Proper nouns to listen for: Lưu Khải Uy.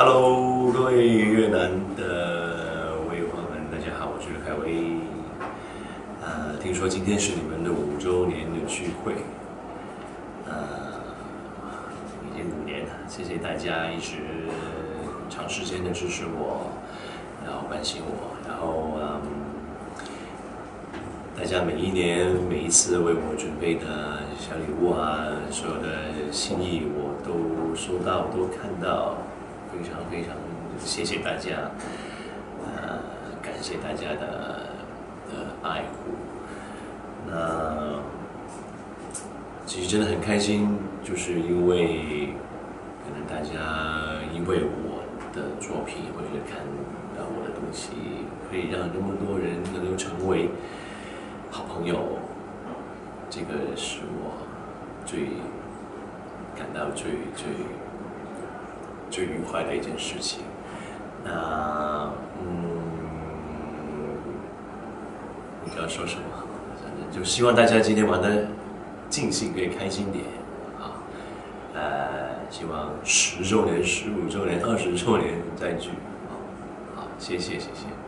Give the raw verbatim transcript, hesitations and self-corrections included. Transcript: Hello， 各位越南的微友们，大家好，我是凯威。呃，听说今天是你们的五周年的聚会，呃，已经五年了，谢谢大家一直长时间的支持我，然后关心我，然后嗯，大家每一年每一次为我准备的小礼物啊，所有的心意我都收到，都看到。 非常非常谢谢大家，呃，感谢大家的呃爱护。那其实真的很开心，就是因为可能大家因为我的作品，或者看到我的东西，可以让那么多人能够成为好朋友，这个是我最感到最最。 最愉快的一件事情。那嗯，你要说什么？反正就希望大家今天玩的尽兴，可以开心点啊。呃，希望十周年、十五周年、二十周年再聚啊！好，谢谢，谢谢。